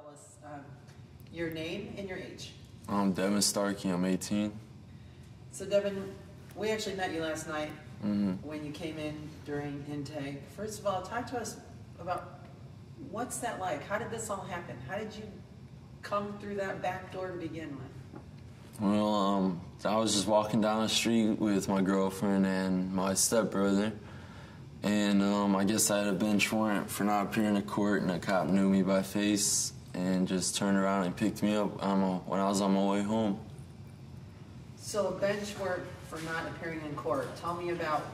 tell us your name and your age. I'm Devon Starkey. I'm 18. So, Devon, we actually met you last night when you came in during intake. First of all, talk to us about what's that like? How did this all happen? How did you come through that back door to begin with? Well, I was just walking down the street with my girlfriend and my stepbrother. And I guess I had a bench warrant for not appearing to court, and a cop knew me by face and just turned around and picked me up when I was on my way home. So a bench warrant for not appearing in court. Tell me about...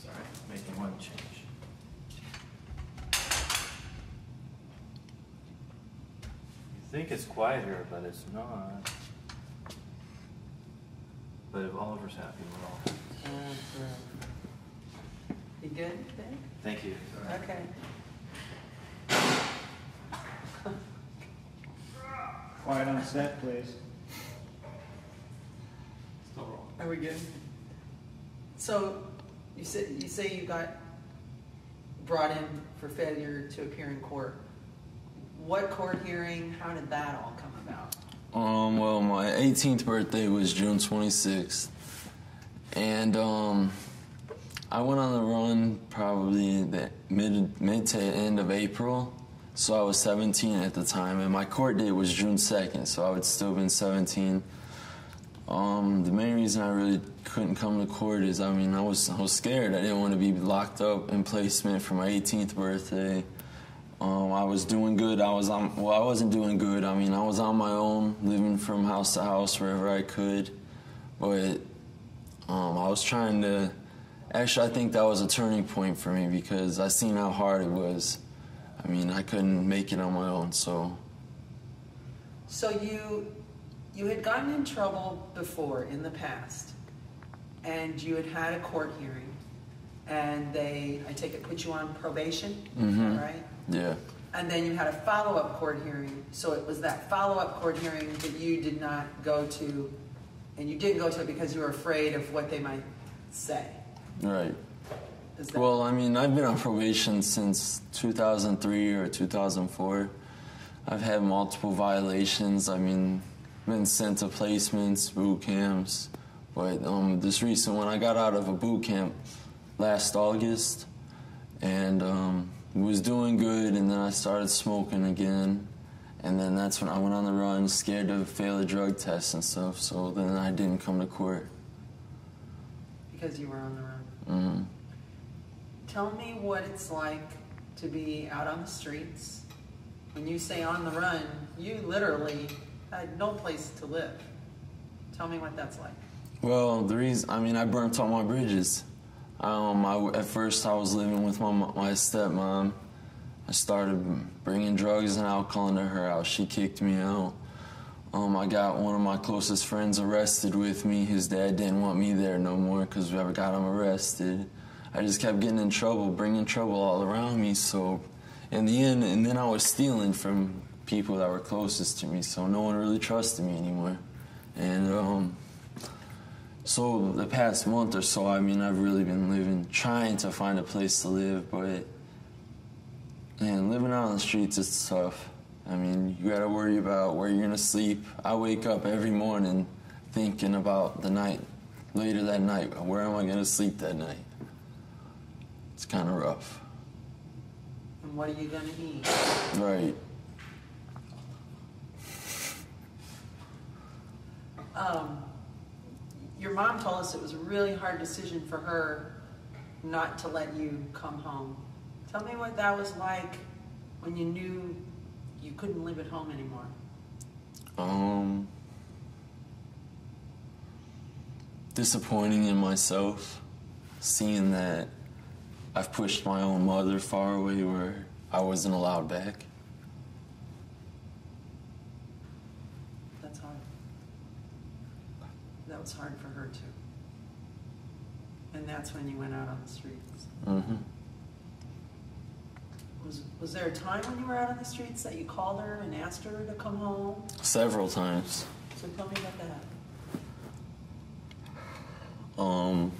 Sorry, making one change. You think it's quieter, but it's not. But if Oliver's happy, we're all happy. You good, Ben? Thank you. Right. Okay. Quiet on set, please. Still wrong. Are we good? So, you say you got brought in for failure to appear in court. What court hearing? How did that all come about? Well, my 18th birthday was June 26th, and I went on the run probably the mid to end of April, so I was 17 at the time, and my court date was June 2nd, so I would still have been 17. The main reason I really couldn't come to court is, I was scared. I didn't want to be locked up in placement for my 18th birthday. I was doing good. I wasn't doing good. I was on my own, living from house to house wherever I could, but I was trying to... Actually, I think that was a turning point for me because I seen how hard it was. I couldn't make it on my own, so. So you had gotten in trouble before in the past, and you had had a court hearing, and they, I take it, put you on probation, right? Yeah. And then you had a follow-up court hearing, so it was that follow-up court hearing that you did not go to, and you didn't go to it because you were afraid of what they might say. Right. Well, I've been on probation since 2003 or 2004. I've had multiple violations. Been sent to placements, boot camps. But this recent one, I got out of a boot camp last August, and was doing good, and then I started smoking again. And then that's when I went on the run, scared to fail a drug test and stuff, so then I didn't come to court. Because you were on the run. Tell me what it's like to be out on the streets. When you say on the run, you literally had no place to live. Tell me what that's like. Well, the reason, I burnt all my bridges. At first I was living with my stepmom. I started bringing drugs and alcohol into her house. She kicked me out. I got one of my closest friends arrested with me. His dad didn't want me there no more because we ever got him arrested. I just kept getting in trouble, bringing trouble all around me. So in the end, and then I was stealing from people that were closest to me. So no one really trusted me anymore. And so the past month or so, I've really been living, trying to find a place to live. But man, living out on the streets is tough. You gotta worry about where you're gonna sleep. I wake up every morning thinking about the night, later that night, where am I gonna sleep that night? It's kind of rough. And what are you gonna eat? Right. Your mom told us it was a really hard decision for her not to let you come home. Tell me what that was like when you knew you couldn't live at home anymore. Disappointing in myself, seeing that I've pushed my own mother far away where I wasn't allowed back. That's hard. That was hard for her too. And that's when you went out on the streets. Was there a time when you were out on the streets that you called her and asked her to come home? Several times. So tell me about that.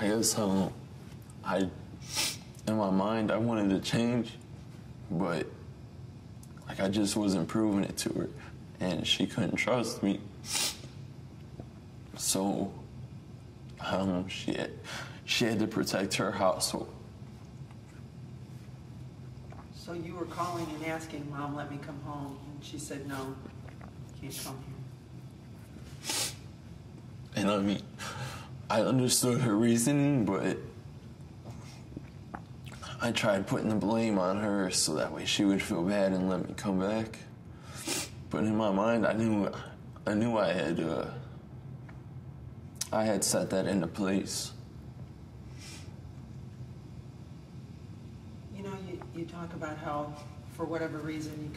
I guess in my mind, I wanted to change, but like I just wasn't proving it to her, and she couldn't trust me. So she had to protect her household. So you were calling and asking, Mom, let me come home, and she said, no, you can't come here. And I mean, I understood her reasoning, but I tried putting the blame on her so that way she would feel bad and let me come back. But in my mind, I knew I had set that into place. You know, you talk about how, for whatever reason,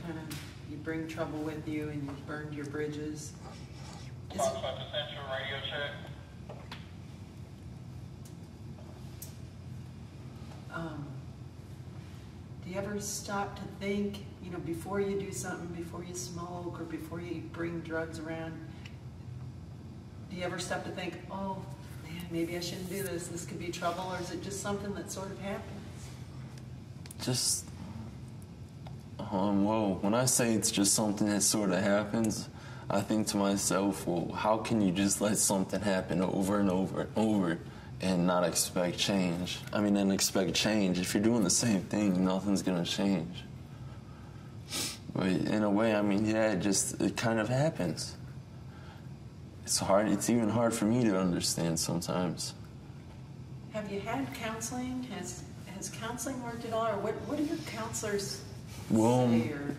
you bring trouble with you and you've burned your bridges. Fox, I've just sent you a radio check. Do you ever stop to think, you know, before you do something, before you smoke or before you bring drugs around, do you ever stop to think, oh, man, maybe I shouldn't do this, this could be trouble, or is it just something that sort of happens? Just, well, when I say it's just something that sort of happens, I think to myself, well, how can you just let something happen over and over and over? And not expect change. I mean, and expect change. If you're doing the same thing, nothing's gonna change. But in a way, I mean, yeah, it kind of happens. It's hard, it's even hard for me to understand sometimes. Have you had counseling? Has counseling worked at all? Or what do your counselors say? Or?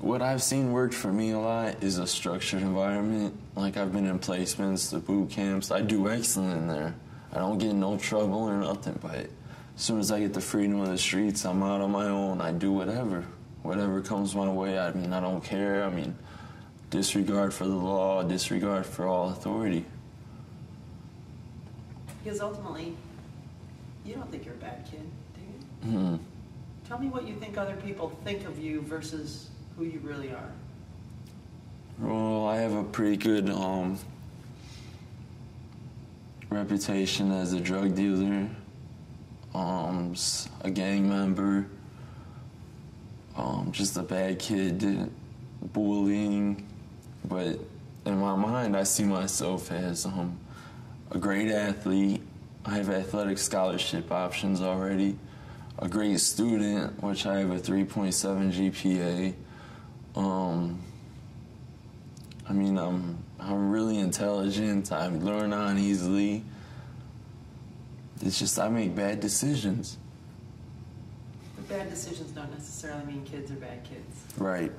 What I've seen worked for me a lot is a structured environment. Like, I've been in placements, the boot camps. I do excellent in there. I don't get in no trouble or nothing, but as soon as I get the freedom of the streets, I'm out on my own. I do whatever. Whatever comes my way, I mean, I don't care. I mean, disregard for the law, disregard for all authority. Because ultimately, you don't think you're a bad kid, do you? Mm-hmm. Tell me what you think other people think of you versus who you really are. Well, I have a pretty good, reputation as a drug dealer, a gang member, just a bad kid, bullying. But in my mind, I see myself as a great athlete. I have athletic scholarship options already. A great student, which I have a 3.7 GPA. I mean, I'm really intelligent. I learn on easily. It's just I make bad decisions. But bad decisions don't necessarily mean kids are bad kids. Right.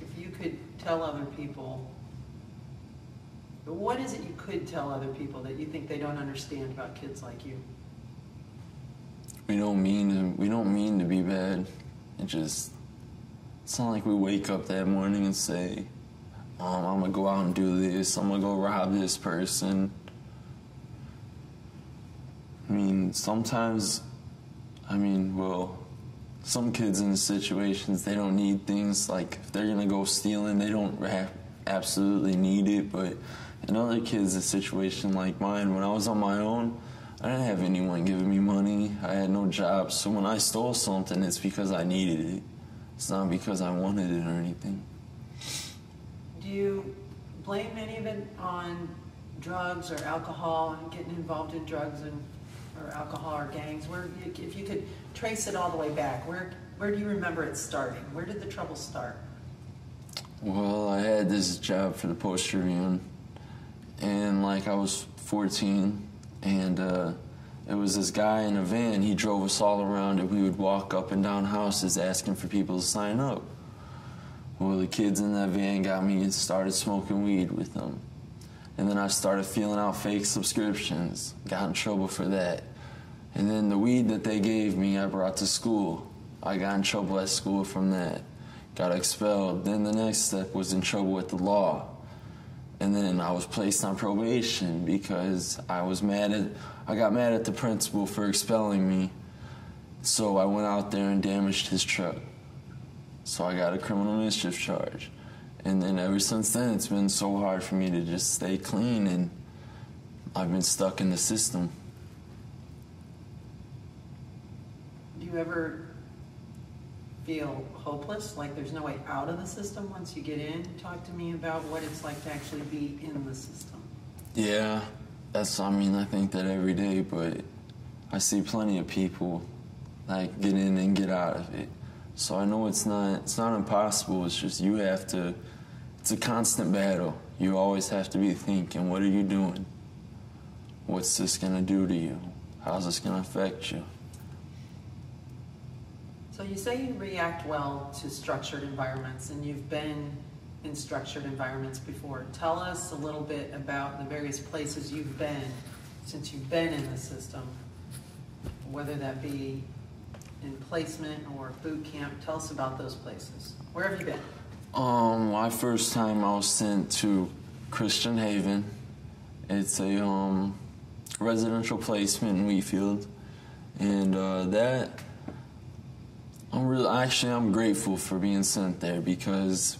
If you could tell other people, what is it you could tell other people that you think they don't understand about kids like you? We don't mean to be bad. It just. It's not like we wake up that morning and say, I'm gonna go out and do this, I'm gonna go rob this person. I mean, sometimes, well, some kids in situations, they don't need things. Like, if they're gonna go stealing, they don't absolutely need it. But in other kids, a situation like mine, when I was on my own, I didn't have anyone giving me money. I had no job. So when I stole something, it's because I needed it. It's not because I wanted it or anything. Do you blame any of it on drugs or alcohol, getting involved in drugs or alcohol or gangs? Where, if you could trace it all the way back, where do you remember it starting? Where did the trouble start? Well, I had this job for the Post Tribune, and like I was 14, and it was this guy in a van. He drove us all around, and we would walk up and down houses asking for people to sign up. Well, the kids in that van got me and started smoking weed with them. And then I started filling out fake subscriptions, got in trouble for that. And then the weed that they gave me, I brought to school. I got in trouble at school from that, got expelled. Then the next step was in trouble with the law. And then I was placed on probation because I got mad at the principal for expelling me. So I went out there and damaged his truck. So I got a criminal mischief charge. And then ever since then, it's been so hard for me to just stay clean, and I've been stuck in the system. you ever feel hopeless, like there's no way out of the system once you get in? Talk to me about what it's like to actually be in the system. Yeah, that's, I mean, I think that every day, but I see plenty of people like get in and get out of it. So I know it's not impossible. It's just you have to, it's a constant battle. You always have to be thinking, what are you doing? What's this gonna do to you? How's this gonna affect you? So you say you react well to structured environments, and you've been in structured environments before. Tell us a little bit about the various places you've been since you've been in the system, whether that be in placement or boot camp. Tell us about those places. Where have you been? My first time I was sent to Christian Haven. It's a residential placement in Wheatfield, and that. I'm grateful for being sent there because,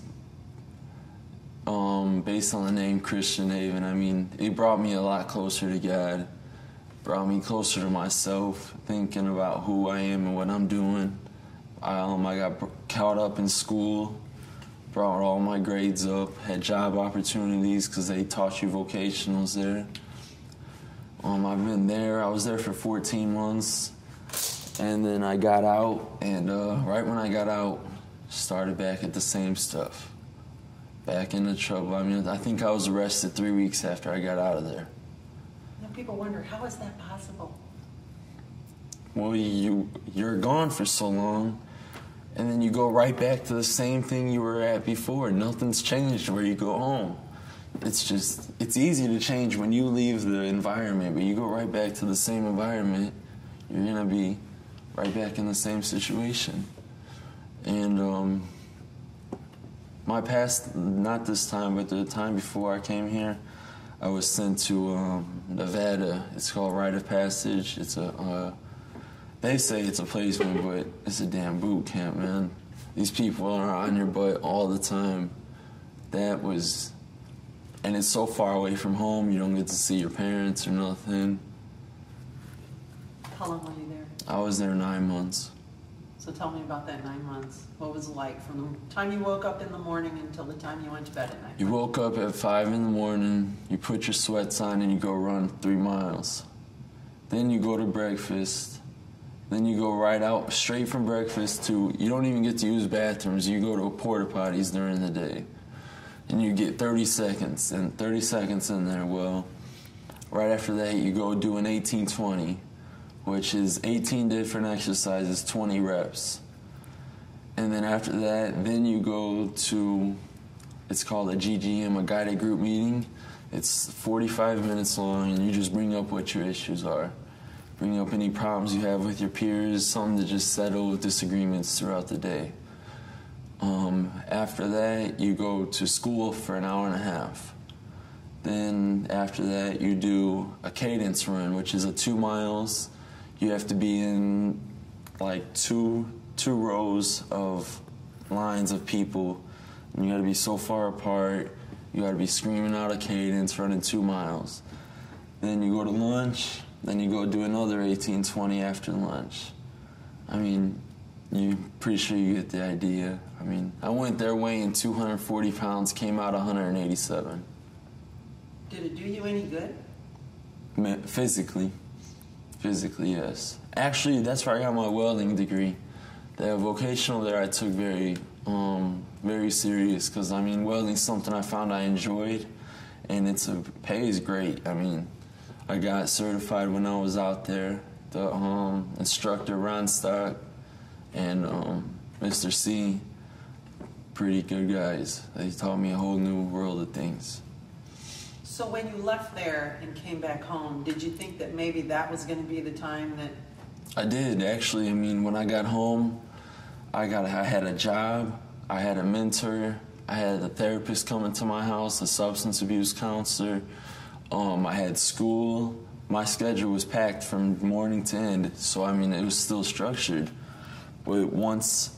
based on the name Christian Haven, I mean, it brought me a lot closer to God, brought me closer to myself, thinking about who I am and what I'm doing. I got caught up in school, brought all my grades up, had job opportunities because they taught you vocationals there. I've been there. I was there for 14 months. And then I got out, and right when I got out, started back at the same stuff. Back into trouble. I mean, I think I was arrested 3 weeks after I got out of there. Now people wonder, how is that possible? Well, you're gone for so long, and then you go right back to the same thing you were at before. Nothing's changed where you go home. It's just, it's easy to change when you leave the environment, but you go right back to the same environment, you're gonna be right back in the same situation. And my past, not this time, but the time before I came here, I was sent to Nevada. It's called Rite of Passage. It's a, they say it's a placement, but it's a damn boot camp, man. These people are on your butt all the time. That was, and it's so far away from home, you don't get to see your parents or nothing. How long were you there? I was there 9 months. So tell me about that 9 months. What was it like from the time you woke up in the morning until the time you went to bed at night? You woke up at 5 in the morning, you put your sweats on and you go run 3 miles. Then you go to breakfast. Then you go right out straight from breakfast to, you don't even get to use bathrooms, you go to porta potties during the day. And you get 30 seconds, and 30 seconds in there, well, right after that you go do an 18-20. Which is 18 different exercises, 20 reps. And then after that, then you go to, it's called a GGM, a guided group meeting. It's 45 minutes long, and you just bring up what your issues are. Bring up any problems you have with your peers, something to just settle disagreements throughout the day. After that, you go to school for an hour and a half. Then after that, you do a cadence run, which is a 2 miles. You have to be in like two rows of lines of people. And you gotta be so far apart. You gotta be screaming out a cadence, running 2 miles. Then you go to lunch. Then you go do another 18-20 after lunch. I mean, you're pretty sure you get the idea. I mean, I went there weighing 240 pounds, came out 187. Did it do you any good? Physically. Physically, yes. Actually, that's where I got my welding degree. The vocational there I took very serious, because, I mean, welding's something I found I enjoyed, and pay is great. I mean, I got certified when I was out there. The instructor, Ron Stock, and Mr. C, pretty good guys. They taught me a whole new world of things. So when you left there and came back home, did you think that maybe that was going to be the time that... I did, actually. I mean, when I got home, I had a job, I had a mentor, I had a therapist coming to my house, a substance abuse counselor, I had school. My schedule was packed from morning to end, so, I mean, it was still structured. But once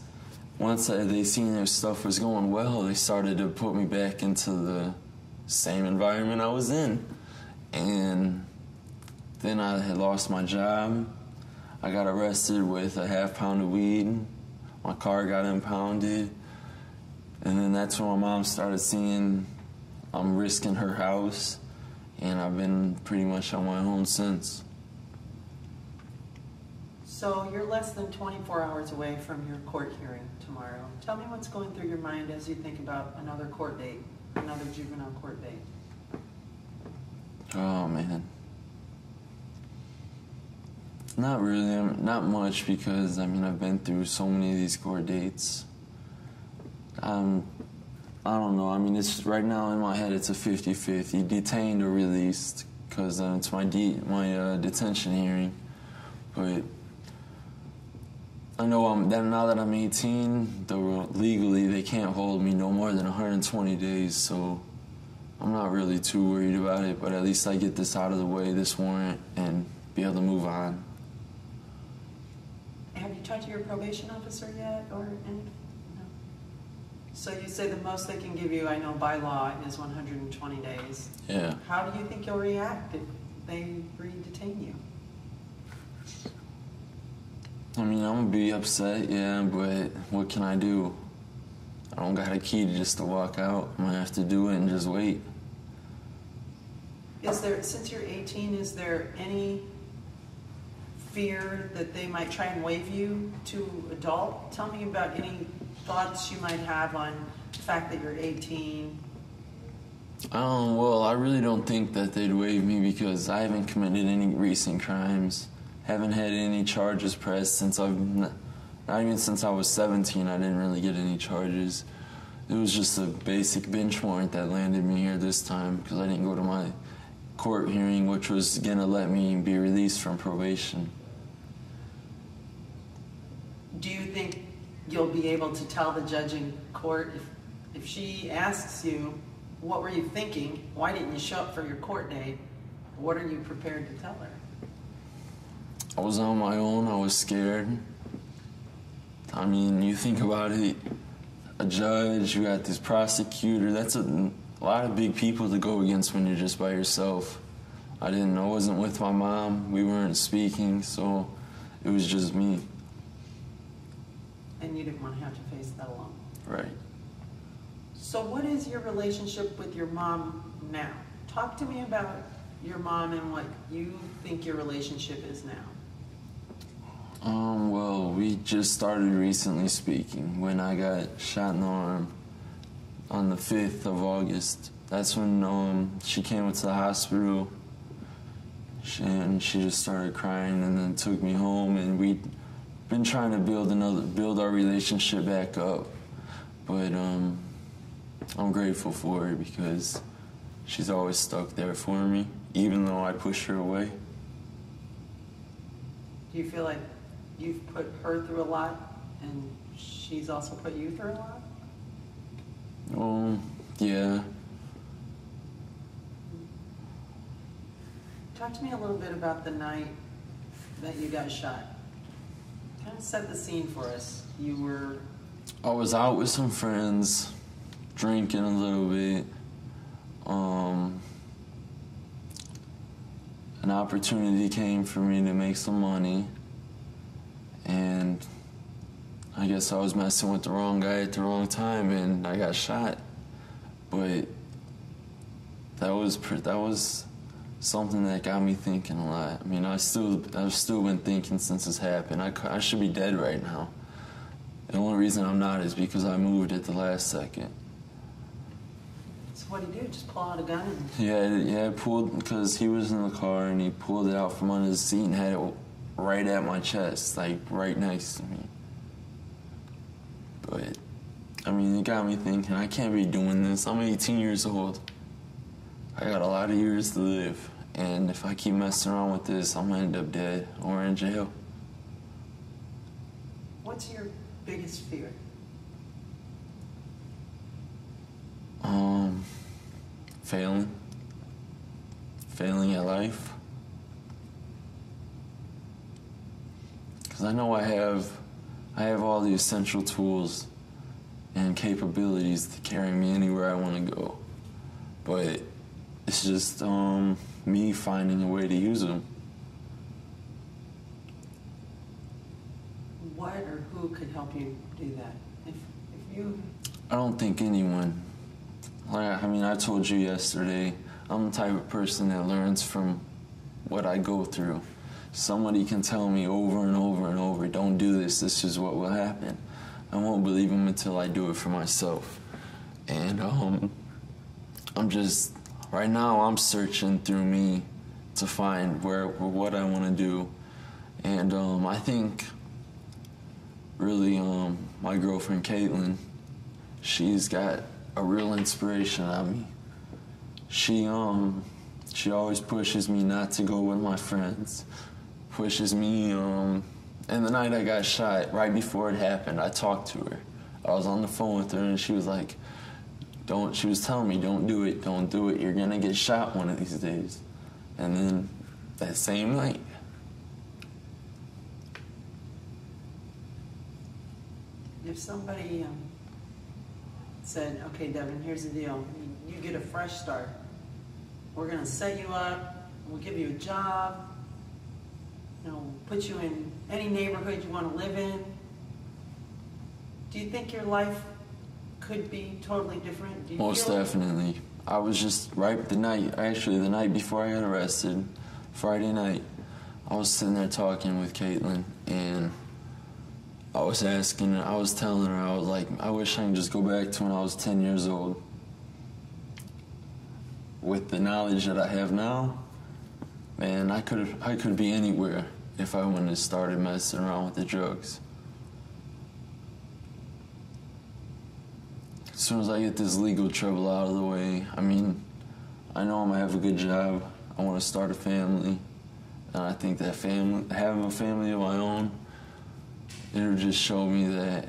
they seen their stuff was going well, they started to put me back into the same environment I was in. And then I had lost my job. I got arrested with a half-pound of weed. My car got impounded. And then that's when my mom started seeing I'm risking her house, and I've been pretty much on my own since. So you're less than 24 hours away from your court hearing tomorrow. Tell me what's going through your mind as you think about another court date, another juvenile court date. Oh, man. Not really, not much, because, I mean, I've been through so many of these court dates. I don't know. I mean, it's right now in my head, it's a 50-50, detained or released, because it's my detention hearing. But I know now that I'm 18, legally they can't hold me no more than 120 days, so I'm not really too worried about it. But at least I get this out of the way, this warrant, and be able to move on. Have you talked to your probation officer yet, or anything? So you say the most they can give you, I know by law, is 120 days. Yeah. How do you think you'll react if they re-detain you? I mean, I'm gonna be upset, yeah, but what can I do? I don't got a key just to walk out. I'm gonna have to do it and just wait. Is there, since you're 18, is there any fear that they might try and waive you to adult? Tell me about any thoughts you might have on the fact that you're 18? Well, I really don't think that they'd waive me because I haven't committed any recent crimes. Haven't had any charges pressed since not even since I was 17, I didn't really get any charges. It was just a basic bench warrant that landed me here this time because I didn't go to my court hearing, which was gonna let me be released from probation. Do you think you'll be able to tell the judge in court if she asks you, what were you thinking? Why didn't you show up for your court date? What are you prepared to tell her? I was on my own, I was scared. I mean, you think about it, a judge, you got this prosecutor, that's a lot of big people to go against when you're just by yourself. I wasn't with my mom, we weren't speaking, so it was just me. And you didn't want to have to face that alone. Right. So what is your relationship with your mom now? Talk to me about your mom and what you think your relationship is now. Well, we just started recently speaking when I got shot in the arm on the 5th of August. That's when she came to the hospital and she just started crying and then took me home, and we been trying to build our relationship back up, but I'm grateful for her because she's always stuck there for me, even though I push her away. Do you feel like you've put her through a lot, and she's also put you through a lot? Yeah. Talk to me a little bit about the night that you got shot. Kind of set the scene for us. I was out with some friends, drinking a little bit. An opportunity came for me to make some money, and I guess I was messing with the wrong guy at the wrong time, and I got shot. But that was something that got me thinking a lot. I mean, I've still been thinking since this happened. I should be dead right now. The only reason I'm not is because I moved at the last second. So what did he do? Just pull out a gun? Yeah, I pulled, because he was in the car, and he pulled it out from under the seat and had it right at my chest, like right next to me. But, I mean, it got me thinking, I can't be doing this. I'm 18 years old. I got a lot of years to live, and if I keep messing around with this, I'm gonna end up dead or in jail. What's your biggest fear? Failing. Failing at life. Because I know I have all the essential tools and capabilities to carry me anywhere I want to go, but it's just me finding a way to use them. about it, or who could help you do that? If you... I don't think anyone. Like, I mean, I told you yesterday, I'm the type of person that learns from what I go through. Somebody can tell me over and over and over, don't do this, this is what will happen. I won't believe them until I do it for myself. And I'm just, right now I'm searching through me to find what I want to do. And I think really my girlfriend Caitlin, she's got a real inspiration on me. She always pushes me not to go with my friends, pushes me, and the night I got shot, right before it happened, I talked to her. I was on the phone with her and she was like, she was telling me, don't do it, you're gonna get shot one of these days. And then that same night. If somebody said, okay, Devon, here's the deal, you get a fresh start. We're gonna set you up, we'll give you a job, you know, put you in any neighborhood you want to live in. Do you think your life could be totally different? Do you Most definitely. Like I was just the night before I got arrested, Friday night, I was sitting there talking with Caitlin, and I was asking her, I was telling her, I was like, I wish I could just go back to when I was 10 years old. With the knowledge that I have now, man, I could be anywhere if I wouldn't have started messing around with the drugs. As soon as I get this legal trouble out of the way, I mean, I know I'm gonna have a good job. I want to start a family, and I think that having a family of my own, it'll just show me that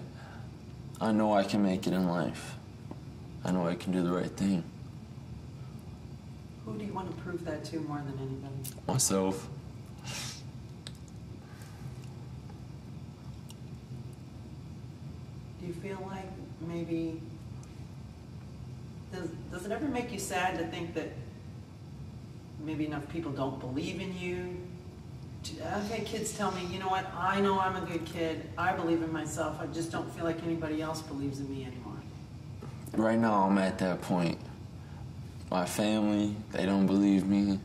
I know I can make it in life. I know I can do the right thing. Who do you want to prove that to more than anybody? Myself. Do you feel like maybe, does it ever make you sad to think that maybe enough people don't believe in you? I've had kids tell me, you know what, I know I'm a good kid, I believe in myself, I just don't feel like anybody else believes in me anymore. Right now I'm at that point. My family, they don't believe me.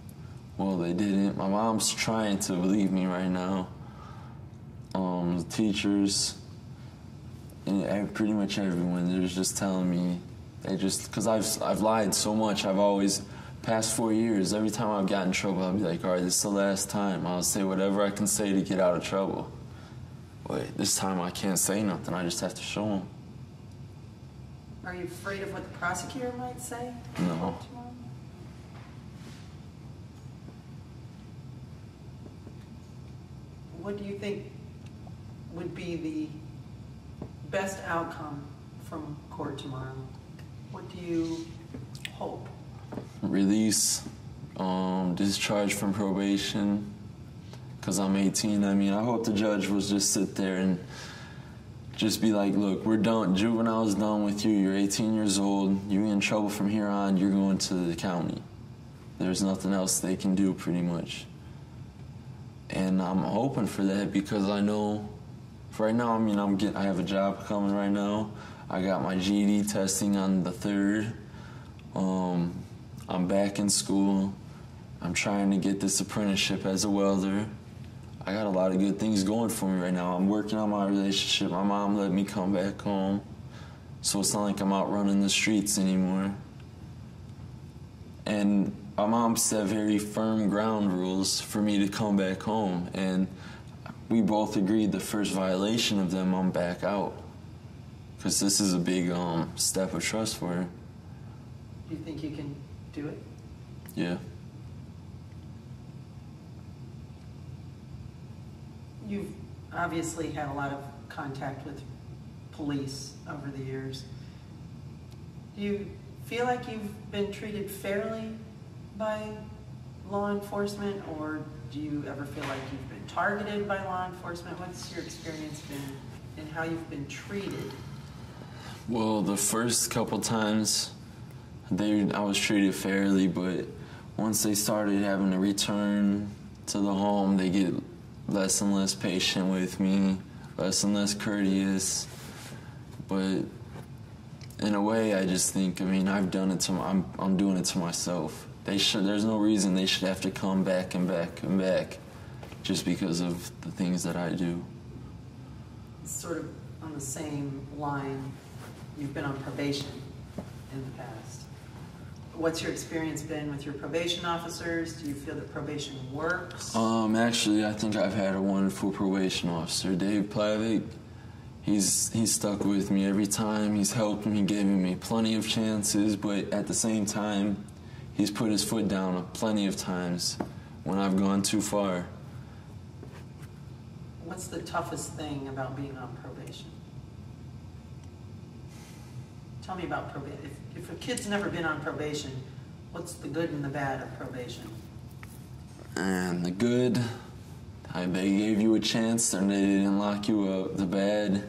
Well, they didn't. My mom's trying to believe me right now. The teachers, and pretty much everyone, they're just telling me. Because I've lied so much. I've always, past 4 years, every time I've gotten in trouble, I'll be like, all right, this is the last time. I'll say whatever I can say to get out of trouble. But this time I can't say nothing. I just have to show them. Are you afraid of what the prosecutor might say? No. What do you think would be the best outcome from court tomorrow? What do you hope? Release, discharge from probation, because I'm 18. I mean, I hope the judge will just sit there and just be like, look, we're done. Juvenile's done with you. You're 18 years old. You're in trouble from here on. You're going to the county. There's nothing else they can do, pretty much. And I'm hoping for that because I know, for right now, I mean, I have a job coming right now. I got my GED testing on the 3rd. I'm back in school. I'm trying to get this apprenticeship as a welder. I got a lot of good things going for me right now. I'm working on my relationship. My mom let me come back home. So it's not like I'm out running the streets anymore. And my mom set very firm ground rules for me to come back home. And we both agreed the first violation of them, I'm back out. Because this is a big step of trust for her. You think you can do it? Yeah. You've obviously had a lot of contact with police over the years. Do you feel like you've been treated fairly by law enforcement, or do you ever feel like you've been targeted by law enforcement? What's your experience been and how you've been treated? Well, the first couple times, I was treated fairly, but once they started having to return to the home, they get less and less patient with me, less and less courteous. But in a way, I just think, I mean, I've done it to I'm doing it to myself. They should. There's no reason they should have to come back and back and back, just because of the things that I do. Sort of on the same line, you've been on probation in the past. What's your experience been with your probation officers? Do you feel that probation works? Actually, I think I've had a wonderful probation officer, Dave Plavik. He's stuck with me every time. He's helped me, given me plenty of chances, but at the same time, he's put his foot down plenty of times when I've gone too far. What's the toughest thing about being on probation? Tell me about probation. If a kid's never been on probation, what's the good and the bad of probation? And the good, they gave you a chance and they didn't lock you up. The bad,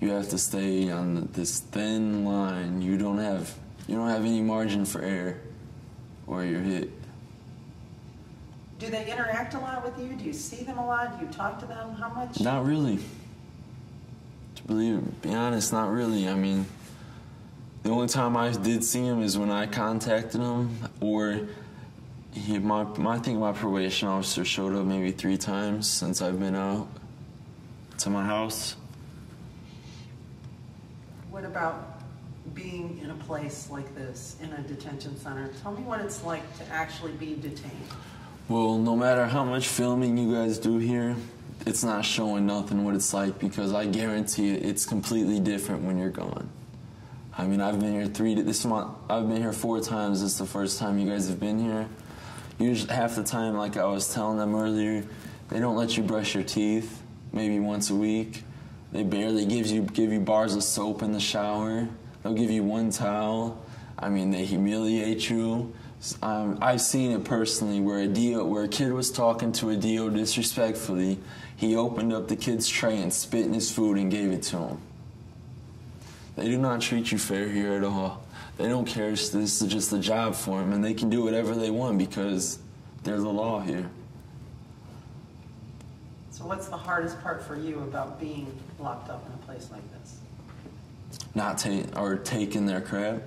you have to stay on this thin line. You don't have any margin for error, or you're hit. Do they interact a lot with you? Do you see them a lot? Do you talk to them? How much? Not really. Be honest, not really. I mean, the only time I did see him is when I contacted him, or I think my probation officer showed up maybe 3 times since I've been out to my house. What about being in a place like this, in a detention center? Tell me what it's like to actually be detained. Well, no matter how much filming you guys do here, it's not showing nothing what it's like, because I guarantee you it's completely different when you're gone. I mean, I've been here this month, I've been here 4 times. This is the first time you guys have been here. Usually, half the time, like I was telling them earlier, they don't let you brush your teeth maybe once a week. They barely give you bars of soap in the shower. They'll give you 1 towel. I mean, they humiliate you. I've seen it personally where a kid was talking to a DO disrespectfully. He opened up the kid's tray and spit in his food and gave it to him. They do not treat you fair here at all. They don't care. This is just a job for them, and they can do whatever they want because they're the law here. So what's the hardest part for you about being locked up in a place like this? Not taking their crap.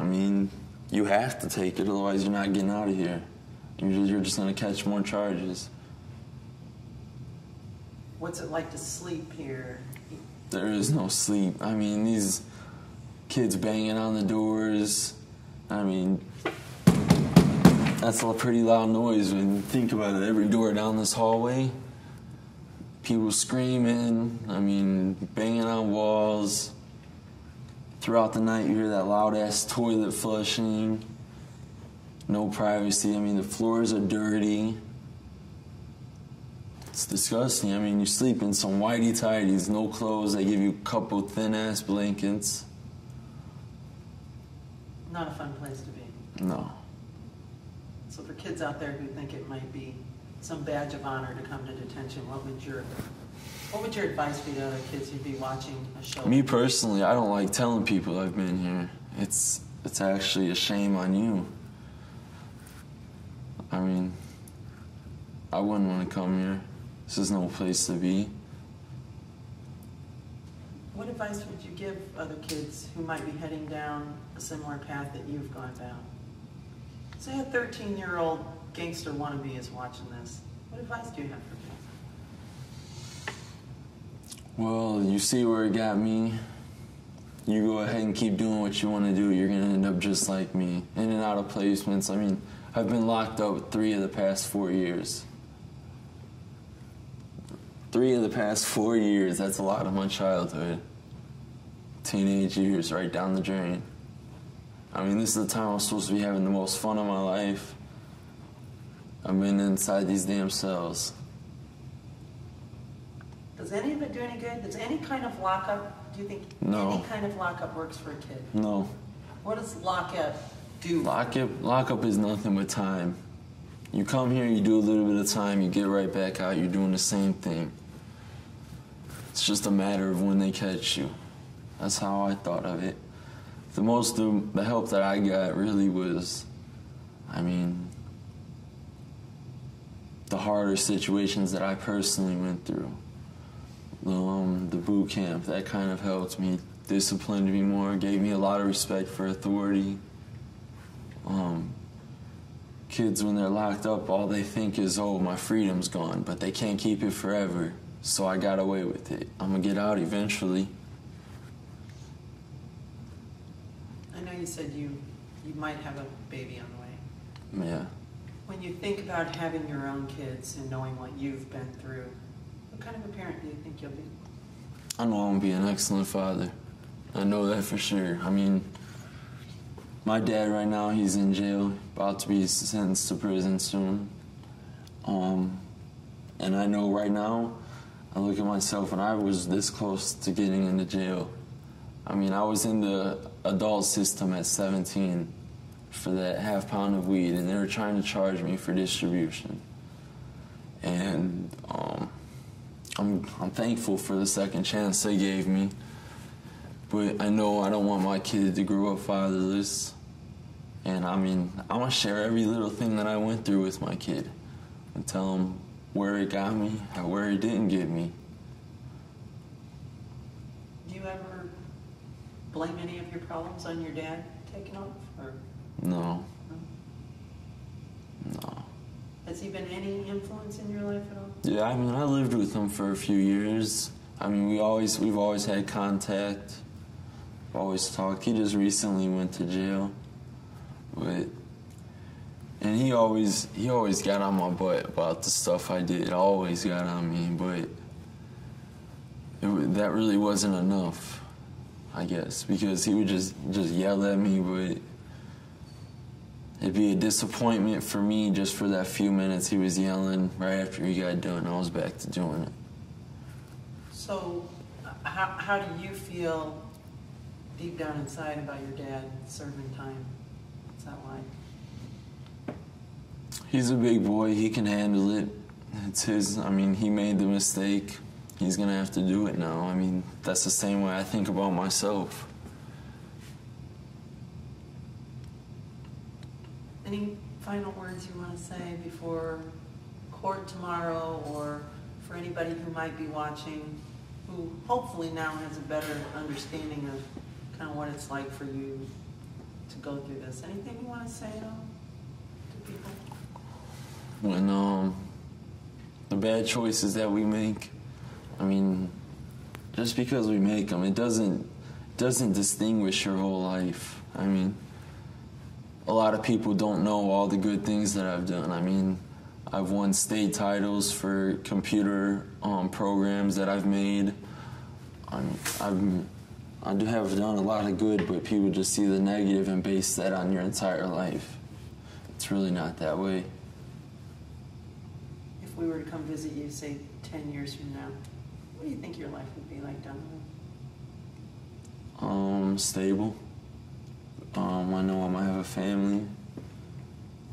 I mean, you have to take it, otherwise you're not getting out of here. You're just going to catch more charges. What's it like to sleep here? There is no sleep. I mean, these kids banging on the doors. I mean, that's a pretty loud noise when you think about it. Every door down this hallway, people screaming, I mean, banging on walls. Throughout the night, you hear that loud-ass toilet flushing. No privacy. I mean, the floors are dirty. It's disgusting. I mean, you sleep in some whitey-tighties, no clothes. They give you a couple thin-ass blankets. Not a fun place to be. No. So for kids out there who think it might be some badge of honor to come to detention, what would your advice be to other kids who'd be watching a show? Me personally, I don't like telling people I've been here. It's actually a shame on you. I mean, I wouldn't want to come here. This is no place to be. What advice would you give other kids who might be heading down a similar path that you've gone down? Say a 13-year-old gangster wannabe is watching this. What advice do you have for kids? Well, you see where it got me. You go ahead and keep doing what you want to do. You're going to end up just like me, in and out of placements. I mean, I've been locked up 3 of the past 4 years. 3 of the past 4 years, that's a lot of my childhood. Teenage years, right down the drain. I mean, this is the time I was supposed to be having the most fun of my life. I've been inside these damn cells. Does any of it do any good? Does any kind of lockup, do you think any kind of lockup works for a kid? No. What does lockup do? Lockup is nothing but time. You come here, you do a little bit of time, you get right back out, you're doing the same thing. It's just a matter of when they catch you. That's how I thought of it. The help that I got really was, I mean, the harder situations that I personally went through. The boot camp, that kind of helped me, disciplined me more, gave me a lot of respect for authority. Kids, when they're locked up, all they think is, oh, my freedom's gone, but they can't keep it forever, so I got away with it. I'm gonna get out eventually. I know you said you might have a baby on the way. Yeah. When you think about having your own kids and knowing what you've been through, what kind of a parent do you think you'll be? I know I'm gonna be an excellent father. I know that for sure. I mean, my dad right now, he's in jail, about to be sentenced to prison soon. And I know right now, I look at myself when I was this close to getting into jail. I mean, I was in the adult system at 17 for that half-pound of weed, and they were trying to charge me for distribution. And I'm thankful for the second chance they gave me. But I know I don't want my kid to grow up fatherless. And I mean, I want to share every little thing that I went through with my kid and tell him where it got me and where it didn't get me. Do you ever blame any of your problems on your dad taking off? Or? No. No. Has he been any influence in your life at all? Yeah, I mean, I lived with him for a few years. I mean, we've always had contact. Always talked. He just recently went to jail, and he always got on my butt about the stuff I did. Always got on me, but that really wasn't enough, I guess, because he would just yell at me. But it'd be a disappointment for me just for that few minutes he was yelling. Right after he got done, I was back to doing it. So, how do you feel deep down inside about your dad serving time? What's that like? He's a big boy. He can handle it. It's his. I mean, he made the mistake. He's going to have to do it now. I mean, that's the same way I think about myself. Any final words you want to say before court tomorrow, or for anybody who might be watching, who hopefully now has a better understanding of kind of what it's like for you to go through this? Anything you want to say at all to people? When the bad choices that we make, I mean, just because we make them, it doesn't distinguish your whole life. I mean, a lot of people don't know all the good things that I've done. I mean, I've won state titles for computer programs that I've made. I have done a lot of good, but people just see the negative and base that on your entire life. It's really not that way. If we were to come visit you, say, 10 years from now, what do you think your life would be like down the road? Stable. I know I might have a family,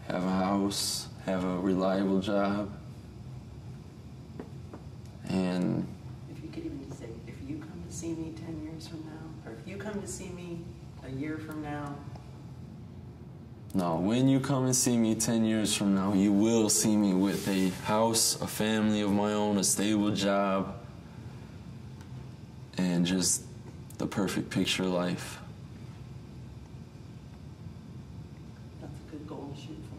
have a house, have a reliable job, and... If you could even just say, if you come to see me 10 years from now, or if you come to see me a year from now. No, when you come and see me 10 years from now, you will see me with a house, a family of my own, a stable job, and just the perfect picture of life. That's a good goal to shoot for.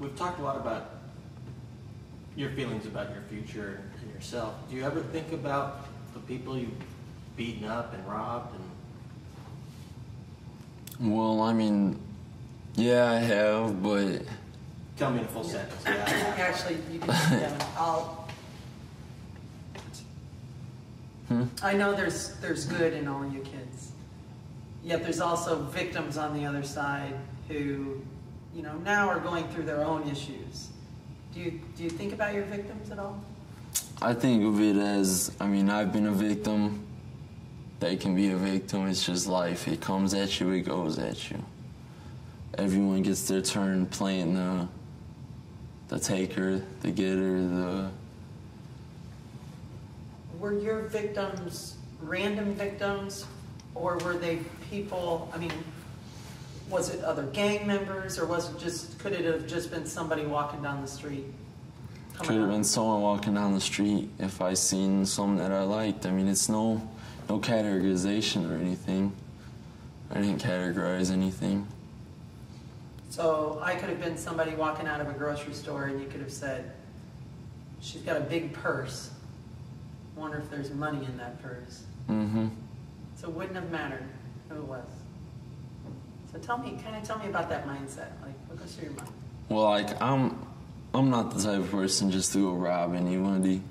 We've talked a lot about your feelings about your future and yourself. Do you ever think about the people you've beaten up and robbed? And... Well, I mean, yeah, I have, but... Tell me in a full sentence. Yeah. Actually, you can do that. I know there's good in all you kids. Yet there's also victims on the other side who... you know, now are going through their own issues. Do you think about your victims at all? I think of it as, I mean, I've been a victim. They can be a victim. It's just life. It comes at you, it goes at you. Everyone gets their turn playing the taker, the getter, the... Were your victims random victims, or were they people, I mean, was it other gang members, or was it just, could it have just been somebody walking down the street? Could have been someone walking down the street if I seen something that I liked. I mean, it's no categorization or anything. I didn't categorize anything. So I could have been somebody walking out of a grocery store and you could have said, she's got a big purse. Wonder if there's money in that purse. Mm-hmm. So it wouldn't have mattered who it was. So tell me, kind of tell me about that mindset. Like, what goes through your mind? Well, like, I'm not the type of person just to go rob anybody.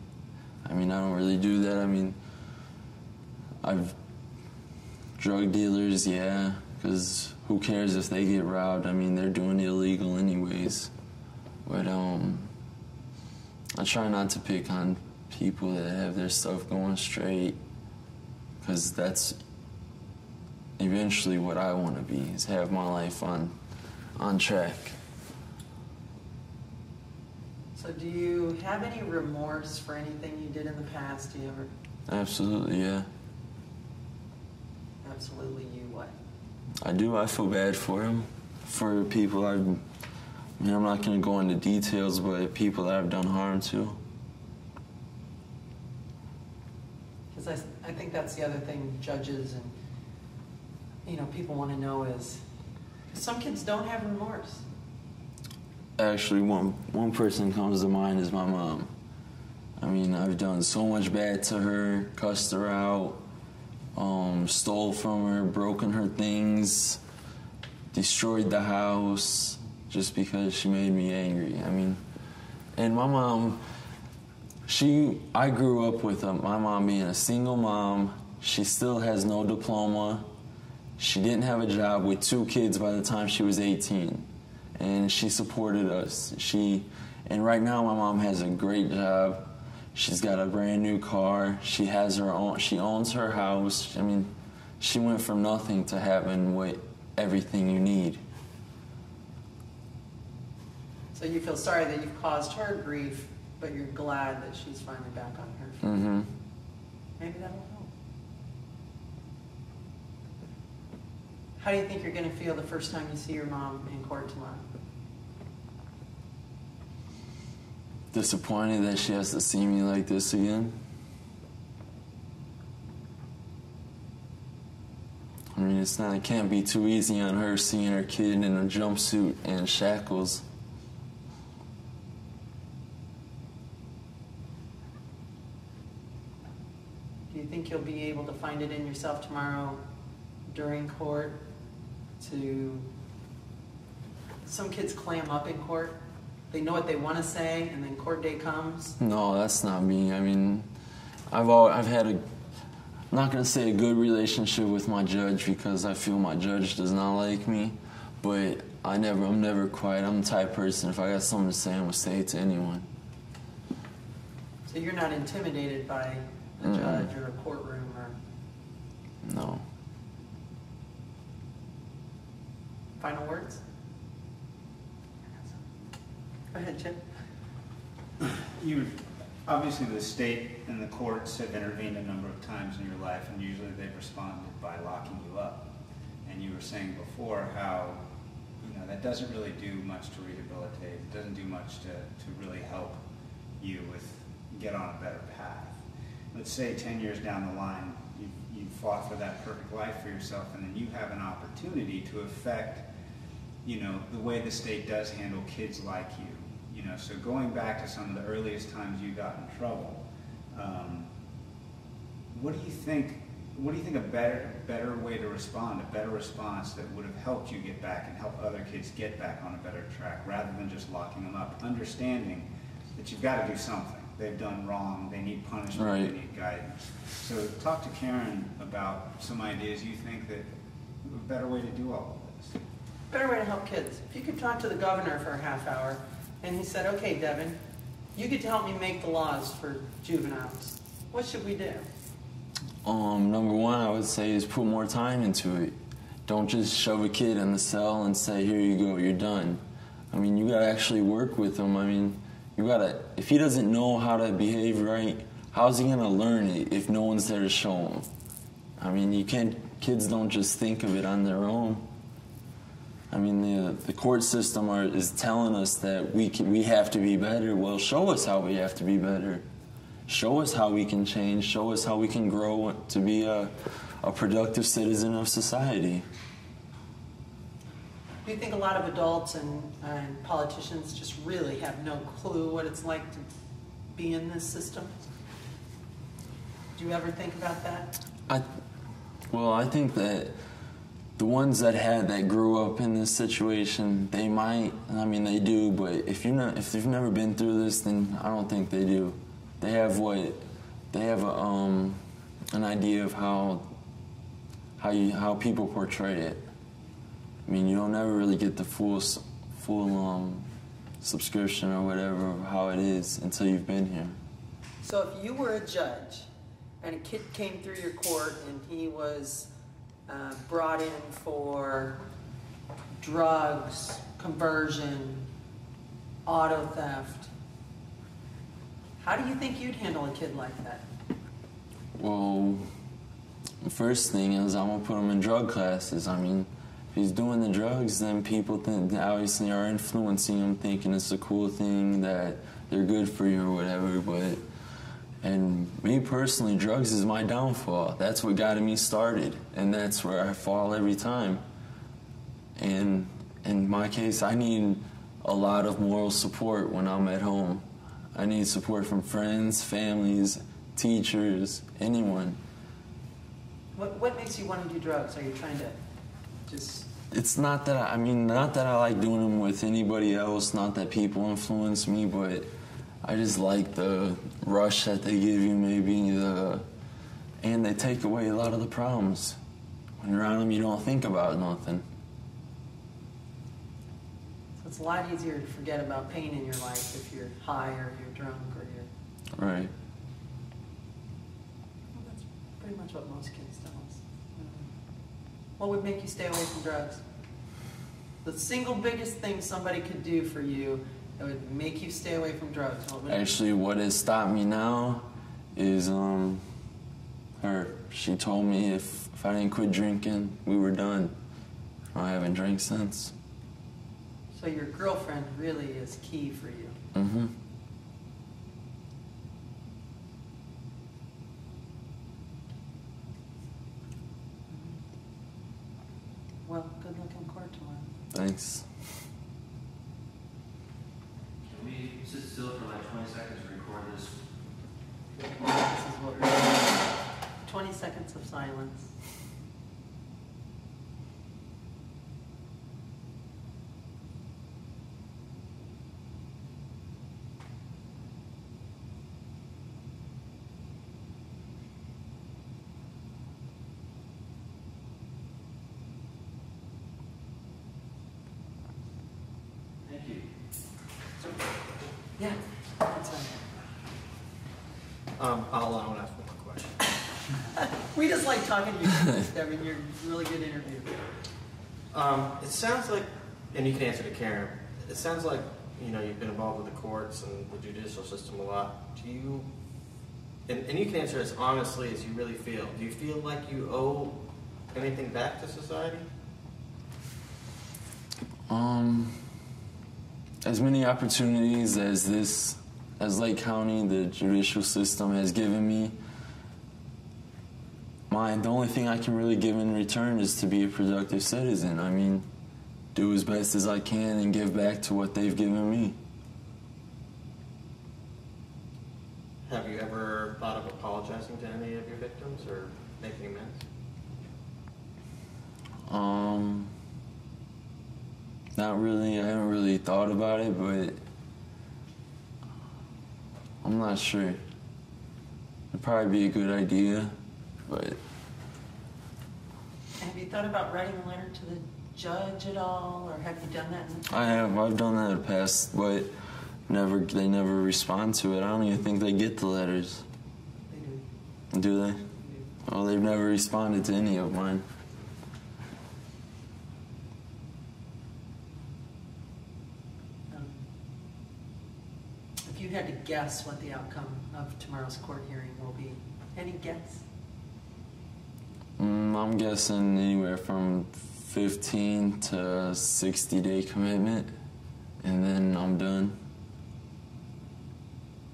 I mean, I don't really do that. I mean, I've drug dealers, yeah, because who cares if they get robbed? I mean, they're doing illegal anyways. But I try not to pick on people that have their stuff going straight, because that's eventually what I want to be, is have my life on track. So do you have any remorse for anything you did in the past? Do you ever? Absolutely, yeah. Absolutely, you what? I do. I feel bad for him, for people I've, I mean, I'm not going to go into details, but people that I've done harm to. Because I think that's the other thing judges and, you know, people want to know is, some kids don't have remorse. Actually, one person comes to mind is my mom. I mean, I've done so much bad to her, cussed her out, stole from her, broken her things, destroyed the house just because she made me angry. I mean, and my mom, I grew up with my mom being a single mom. She still has no diploma. She didn't have a job with 2 kids by the time she was 18. And she supported us. And right now my mom has a great job. She's got a brand new car. She has her own, she owns her house. I mean, she went from nothing to having everything you need. So you feel sorry that you've caused her grief, but you're glad that she's finally back on her feet. Mm-hmm. Maybe that'll help. How do you think you're going to feel the first time you see your mom in court tomorrow? Disappointed that she has to see me like this again. I mean, it can't be too easy on her seeing her kid in a jumpsuit and shackles. Do you think you'll be able to find it in yourself tomorrow during court to... Some kids clam up in court. They know what they want to say, and then court day comes. No, that's not me. I mean, I've had I'm not going to say a good relationship with my judge because I feel my judge does not like me, but I'm never quiet. I'm the type of person, if I got something to say, I'm going to say it to anyone. So you're not intimidated by a judge or a courtroom or... No. Final words? Go ahead, Chip. Obviously the state and the courts have intervened a number of times in your life, and usually they've responded by locking you up. And you were saying before how, you know, that doesn't really do much to rehabilitate. It doesn't do much to really help you get on a better path. Let's say 10 years down the line, you've fought for that perfect life for yourself, and then you have an opportunity to affect, you know, the way the state does handle kids like you. You know, so going back to some of the earliest times you got in trouble, what do you think a better way to respond, a better response that would have helped you get back and help other kids get back on a better track rather than just locking them up, understanding that you've got to do something. They've done wrong, they need punishment, right. They need guidance. So talk to Karen about some ideas you think that a better way to do all of this. Better way to help kids. If you could talk to the governor for a half hour, and he said, okay, Devon, you get to help me make the laws for juveniles. What should we do? Number 1, I would say is put more time into it. Don't just shove a kid in the cell and say, here you go, you're done. I mean, you got to actually work with him. I mean, if he doesn't know how to behave right, how's he going to learn it if no one's there to show him? I mean, you can't, kids don't just think of it on their own. I mean, the court system is telling us that we have to be better. Well, show us how we have to be better. Show us how we can change. Show us how we can grow to be a productive citizen of society. Do you think a lot of adults and politicians just really have no clue what it's like to be in this system? Do you ever think about that? Well, I think that the ones that grew up in this situation, they might, I mean, they do, but if they've never been through this, then I don't think they do. They have an idea of how people portray it. I mean, you don't ever really get the full subscription or whatever of how it is until you've been here. So if you were a judge and a kid came through your court and he was brought in for drugs, conversion, auto theft, how do you think you'd handle a kid like that? Well, the first thing is I'm going to put him in drug classes. I mean, he's doing the drugs, then people obviously are influencing him, thinking it's a cool thing, that they're good for you or whatever. But, and me personally, drugs is my downfall. That's what got me started, and that's where I fall every time. And in my case, I need a lot of moral support when I'm at home. I need support from friends, families, teachers, anyone. What makes you want to do drugs? Are you trying to just... It's not that I like doing them with anybody else, not that people influence me, but I just like the rush that they give you, maybe, and they take away a lot of the problems. When you're on them, you don't think about nothing. So it's a lot easier to forget about pain in your life if you're high or you're drunk or you're... Right. Well, that's pretty much what most kids tell us. What would make you stay away from drugs? The single biggest thing somebody could do for you that would make you stay away from drugs. Actually, what has stopped me now is her. She told me if I didn't quit drinking, we were done. I haven't drank since. So your girlfriend really is key for you. Mm-hmm. Well, good luck in court tomorrow. Thanks. Can we sit still for like 20 seconds to record this? This is what we're doing. 20 seconds of silence. Yeah, that's right. Paula, I want to ask one more question. We just like talking to you, Devon. You're a really good interview. It sounds like, and you can answer to Karen, it sounds like, you know, you've been involved with the courts and the judicial system a lot. Do you, and you can answer as honestly as you really feel, do you feel like you owe anything back to society? As many opportunities as Lake County, the judicial system has given me, the only thing I can really give in return is to be a productive citizen. I mean, do as best as I can and give back to what they've given me. Have you ever thought of apologizing to any of your victims or making amends? Not really, I haven't really thought about it, but I'm not sure. It'd probably be a good idea, but... Have you thought about writing a letter to the judge at all, or have you done that in the past? I have, I've done that in the past, but they never respond to it. I don't even think they get the letters. They do. Do they? They do. Well, they've never responded to any of mine. If you had to guess what the outcome of tomorrow's court hearing will be, any guess? I'm guessing anywhere from 15 to 60 day commitment, and then I'm done.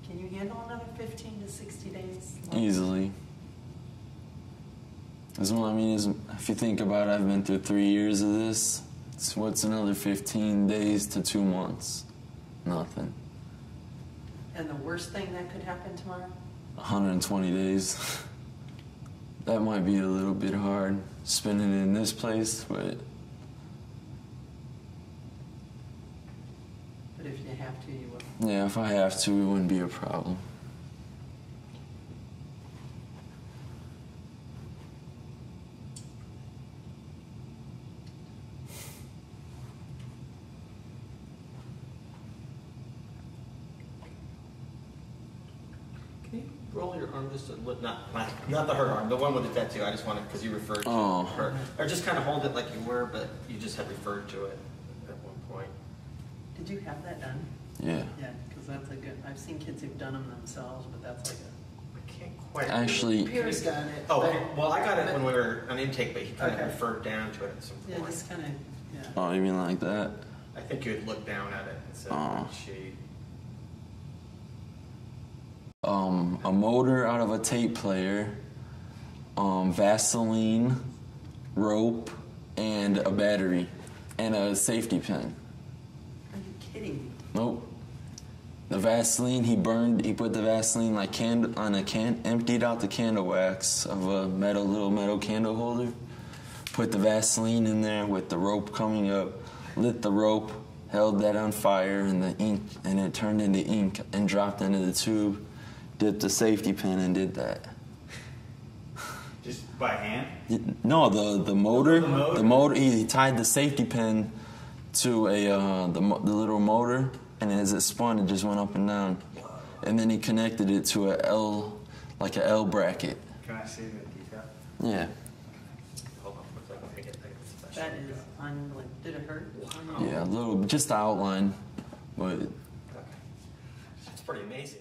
Can you handle another 15 to 60 days? Easily. That's what I mean, is if you think about it, I've been through 3 years of this. It's what's another 15 days to 2 months? Nothing. And the worst thing that could happen tomorrow? 120 days. That might be a little bit hard, spending it in this place, but... But if you have to, you will. Yeah, if I have to, it wouldn't be a problem. Roll your arm just a little, not the hurt arm, the one with the tattoo. I just wanted, because you referred to her. Or just kind of hold it like you were, but you just had referred to it at one point. Did you have that done? Yeah. Yeah, because that's a good, I've seen kids who've done them themselves, but that's like a... I can't quite... Actually... Pierre's got it. Oh, well, I got it when we were on intake, but he kind of referred down to it at some point. Yeah, just kind of, yeah. Oh, you mean like that? I think you would look down at it and say, oh, she... a motor out of a tape player, Vaseline, rope, and a battery, and a safety pin. Are you kidding me? Nope. The Vaseline, he put the Vaseline like emptied out the candle wax of a little metal candle holder, put the Vaseline in there with the rope coming up, lit the rope, held that on fire, and the ink, and it turned into ink and dropped into the tube. Dipped the safety pin and did that. Just by hand? No, the motor. He tied the safety pin to a the little motor, and as it spun, it just went up and down. And then he connected it to a L, like a L bracket. Can I see the detail? Yeah. Hold on for a second. I think it's special. That is unbelievable. Did it hurt? Wow. Yeah, a little, just the outline, but. Okay. It's pretty amazing.